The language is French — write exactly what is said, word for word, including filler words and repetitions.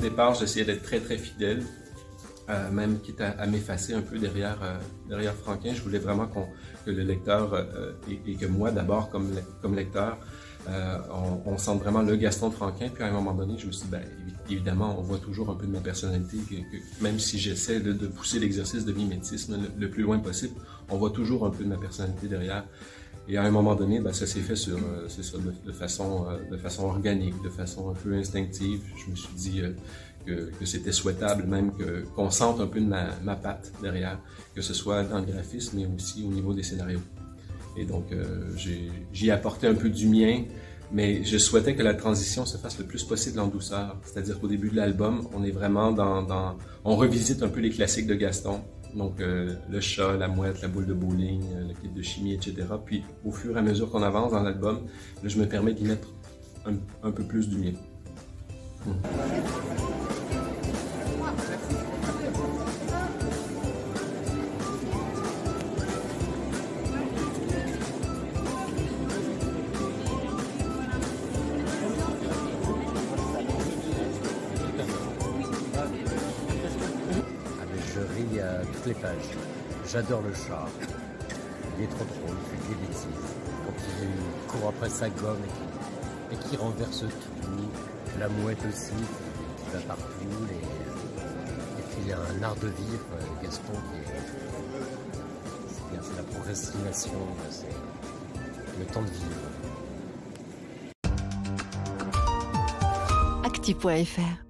départ, j'essayais d'être très très fidèle, euh, même quitte à, à m'effacer un peu derrière, euh, derrière Franquin. Je voulais vraiment qu'on, que le lecteur, euh, et, et que moi d'abord comme, comme lecteur, euh, on, on sente vraiment le Gaston Franquin. Puis à un moment donné, je me suis dit, ben, évidemment, on voit toujours un peu de ma personnalité, que, que, même si j'essaie de, de pousser l'exercice de mimétisme le, le plus loin possible, on voit toujours un peu de ma personnalité derrière. Et à un moment donné, ben, ça s'est fait sur, euh, c'est ça, de, de, façon, euh, de façon organique, de façon un peu instinctive. Je me suis dit euh, que, que c'était souhaitable même que, qu'on sente un peu de ma, ma patte derrière, que ce soit dans le graphisme, mais aussi au niveau des scénarios. Et donc, euh, j'y apportais un peu du mien, mais je souhaitais que la transition se fasse le plus possible en douceur. C'est-à-dire qu'au début de l'album, on est vraiment dans, dans... on revisite un peu les classiques de Gaston. Donc, euh, le chat, la mouette, la boule de bowling, euh, le kit de chimie, et cetera. Puis, au fur et à mesure qu'on avance dans l'album, je me permets d'y mettre un, un peu plus du mien. Hum. Toutes les pages. J'adore le chat. Il est trop drôle, il fait des bêtises. Quand il court après sa gomme et qui renverse tout. La mouette aussi, qui va partout. Les... Et puis il y a un art de vivre, Gaston, qui est... C'est bien, c'est la procrastination, c'est le temps de vivre. actu point F R